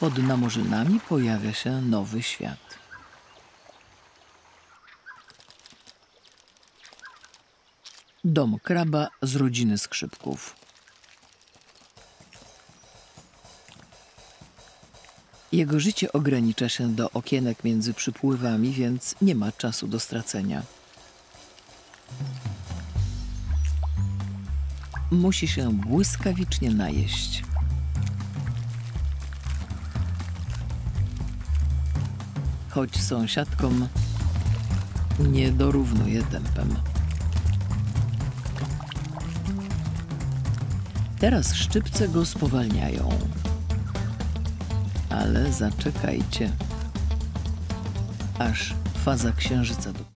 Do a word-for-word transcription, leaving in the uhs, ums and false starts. pod Namorzynami pojawia się nowy świat. Dom kraba z rodziny skrzypków. Jego życie ogranicza się do okienek między przypływami, więc nie ma czasu do stracenia. Musi się błyskawicznie najeść. Choć sąsiadkom nie dorównuje tempem. Teraz szczypce go spowalniają. Ale zaczekajcie, aż faza księżyca do...